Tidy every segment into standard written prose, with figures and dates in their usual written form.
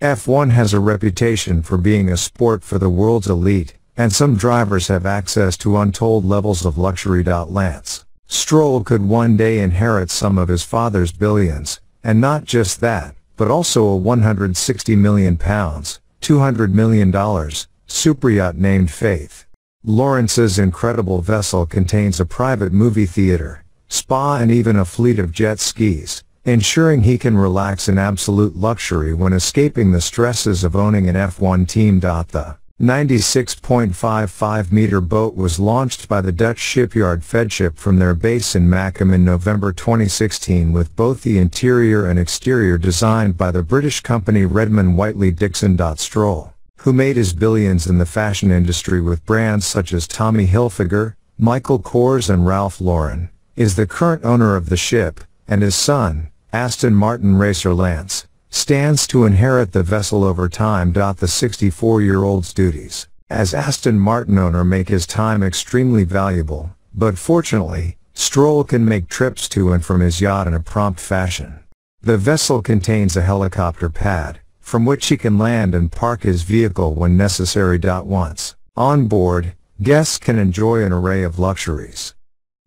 F1 has a reputation for being a sport for the world's elite, and some drivers have access to untold levels of luxury. Lance Stroll could one day inherit some of his father's billions, and not just that, but also a £160 million, $200 million, superyacht named Faith. Lauren's incredible vessel contains a private movie theater, spa and even a fleet of jet skis, ensuring he can relax in absolute luxury when escaping the stresses of owning an F1 team. The 96.55-meter boat was launched by the Dutch shipyard Fedship from their base in Makkum in November 2016, with both the interior and exterior designed by the British company Redmond Whiteley Dixon. Stroll, who made his billions in the fashion industry with brands such as Tommy Hilfiger, Michael Kors and Ralph Lauren, is the current owner of the ship, and his son, Aston Martin racer Lance, stands to inherit the vessel over time. The 64-year-old's duties as Aston Martin owner make his time extremely valuable, but fortunately, Stroll can make trips to and from his yacht in a prompt fashion. The vessel contains a helicopter pad, from which he can land and park his vehicle when necessary. Once on board, guests can enjoy an array of luxuries.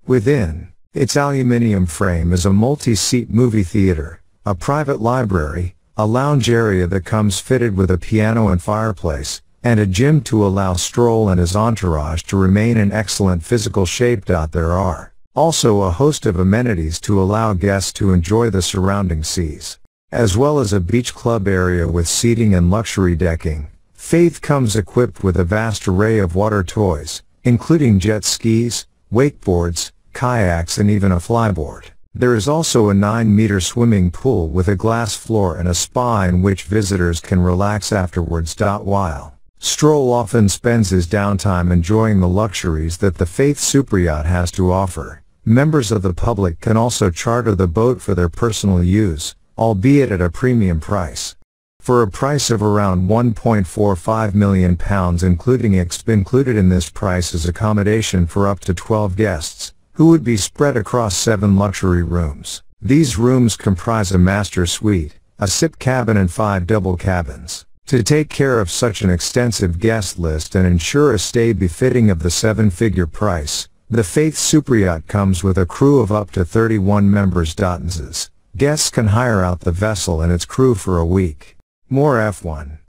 Within its aluminium frame is a multi-seat movie theater, a private library, a lounge area that comes fitted with a piano and fireplace, and a gym to allow Stroll and his entourage to remain in excellent physical shape. There are also a host of amenities to allow guests to enjoy the surrounding seas, as well as a beach club area with seating and luxury decking. Faith comes equipped with a vast array of water toys, including jet skis, wakeboards, kayaks and even a flyboard. There is also a 9-meter swimming pool with a glass floor and a spa in which visitors can relax afterwards. While Stroll often spends his downtime enjoying the luxuries that the Faith superyacht has to offer, members of the public can also charter the boat for their personal use, albeit at a premium price. For a price of around £1.45 million, included in this price is accommodation for up to 12 guests, who would be spread across 7 luxury rooms. These rooms comprise a master suite, a sip cabin and 5 double cabins. To take care of such an extensive guest list and ensure a stay befitting of the 7-figure price, the Faith superyacht comes with a crew of up to 31 members. Guests can hire out the vessel and its crew for a week. More F1